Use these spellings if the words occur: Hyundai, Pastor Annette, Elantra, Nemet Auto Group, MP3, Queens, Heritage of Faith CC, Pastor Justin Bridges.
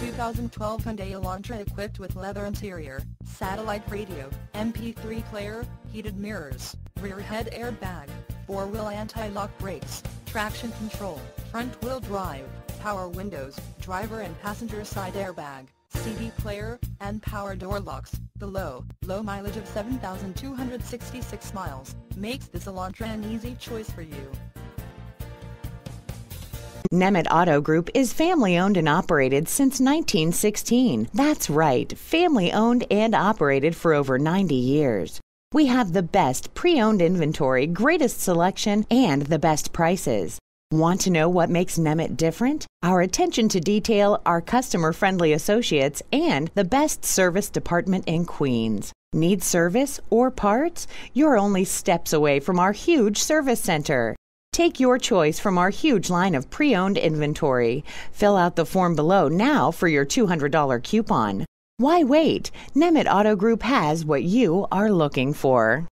2012 Hyundai Elantra equipped with leather interior, satellite radio, MP3 player, heated mirrors, rear head airbag, four-wheel anti-lock brakes, traction control, front-wheel drive, power windows, driver and passenger side airbag, CD player, and power door locks. The low mileage of 7,266 miles makes this Elantra an easy choice for you. Nemet Auto Group is family-owned and operated since 1916. That's right, family-owned and operated for over 90 years. We have the best pre-owned inventory, greatest selection, and the best prices. Want to know what makes Nemet different? Our attention to detail, our customer-friendly associates, and the best service department in Queens. Need service or parts? You're only steps away from our huge service center. Take your choice from our huge line of pre-owned inventory. Fill out the form below now for your $200 coupon. Why wait? Nemet Auto Group has what you are looking for.